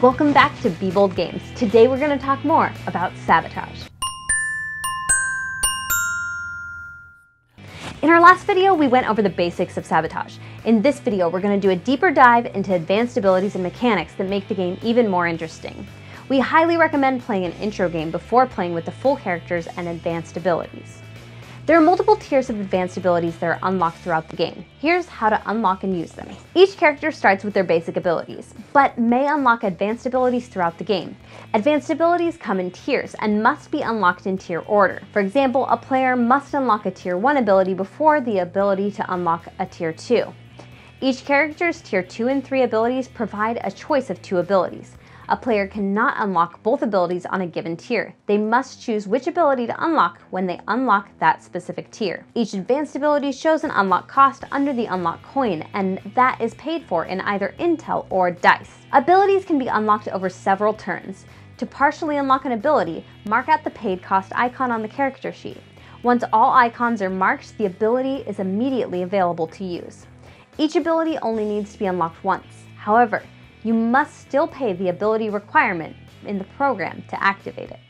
Welcome back to Be Bold Games. Today we're going to talk more about sabotage. In our last video, we went over the basics of sabotage. In this video, we're going to do a deeper dive into advanced abilities and mechanics that make the game even more interesting. We highly recommend playing an intro game before playing with the full characters and advanced abilities. There are multiple tiers of advanced abilities that are unlocked throughout the game. Here's how to unlock and use them. Each character starts with their basic abilities, but may unlock advanced abilities throughout the game. Advanced abilities come in tiers and must be unlocked in tier order. For example, a player must unlock a tier 1 ability before the ability to unlock a tier 2. Each character's tier 2 and 3 abilities provide a choice of 2 abilities. A player cannot unlock both abilities on a given tier. They must choose which ability to unlock when they unlock that specific tier. Each advanced ability shows an unlock cost under the unlock coin, and that is paid for in either Intel or DICE. Abilities can be unlocked over several turns. To partially unlock an ability, mark out the paid cost icon on the character sheet. Once all icons are marked, the ability is immediately available to use. Each ability only needs to be unlocked once. However, you must still pay the ability requirement in the program to activate it.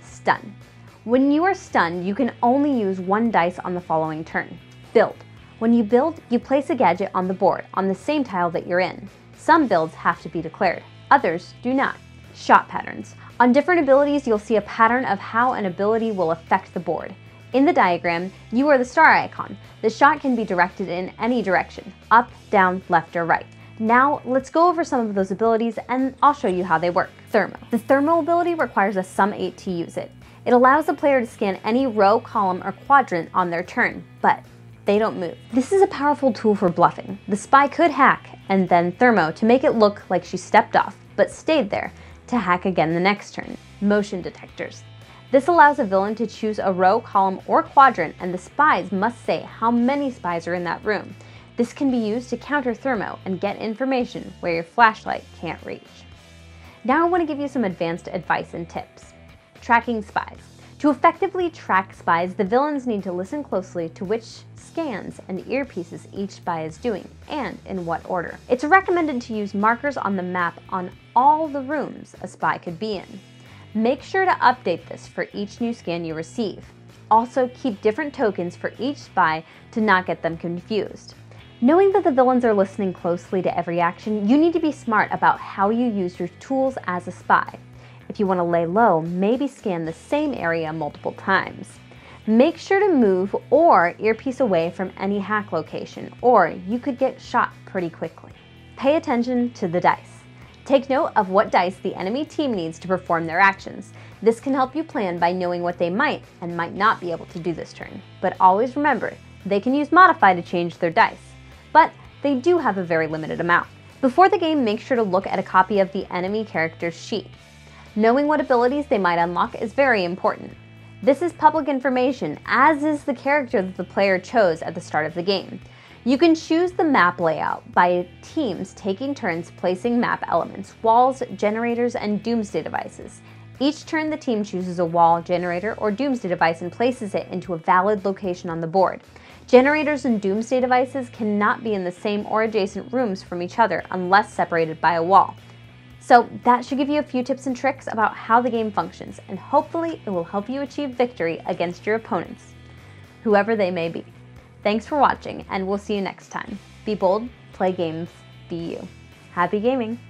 Stun. When you are stunned, you can only use one dice on the following turn. Build. When you build, you place a gadget on the board on the same tile that you're in. Some builds have to be declared, others do not. Shot patterns. On different abilities, you'll see a pattern of how an ability will affect the board. In the diagram, you are the star icon. The shot can be directed in any direction, up, down, left, or right. Now, let's go over some of those abilities and I'll show you how they work. Thermo. The Thermo ability requires a sum 8 to use it. It allows the player to scan any row, column, or quadrant on their turn, but they don't move. This is a powerful tool for bluffing. The spy could hack and then Thermo to make it look like she stepped off, but stayed there to hack again the next turn. Motion detectors. This allows a villain to choose a row, column, or quadrant, and the spies must say how many spies are in that room. This can be used to counter Thermo and get information where your flashlight can't reach. Now I want to give you some advanced advice and tips. Tracking spies. To effectively track spies, the villains need to listen closely to which scans and earpieces each spy is doing, and in what order. It's recommended to use markers on the map on all the rooms a spy could be in. Make sure to update this for each new scan you receive. Also, keep different tokens for each spy to not get them confused. Knowing that the villains are listening closely to every action, you need to be smart about how you use your tools as a spy. If you want to lay low, maybe scan the same area multiple times. Make sure to move or earpiece away from any hack location, or you could get shot pretty quickly. Pay attention to the dice. Take note of what dice the enemy team needs to perform their actions. This can help you plan by knowing what they might and might not be able to do this turn. But always remember, they can use modify to change their dice, but they do have a very limited amount. Before the game, make sure to look at a copy of the enemy character's sheet. Knowing what abilities they might unlock is very important. This is public information, as is the character that the player chose at the start of the game. You can choose the map layout by teams taking turns placing map elements, walls, generators, and doomsday devices. Each turn, the team chooses a wall, generator, or doomsday device and places it into a valid location on the board. Generators and doomsday devices cannot be in the same or adjacent rooms from each other unless separated by a wall. So that should give you a few tips and tricks about how the game functions, and hopefully it will help you achieve victory against your opponents, whoever they may be. Thanks for watching, and we'll see you next time. Be bold, play games, be you. Happy gaming!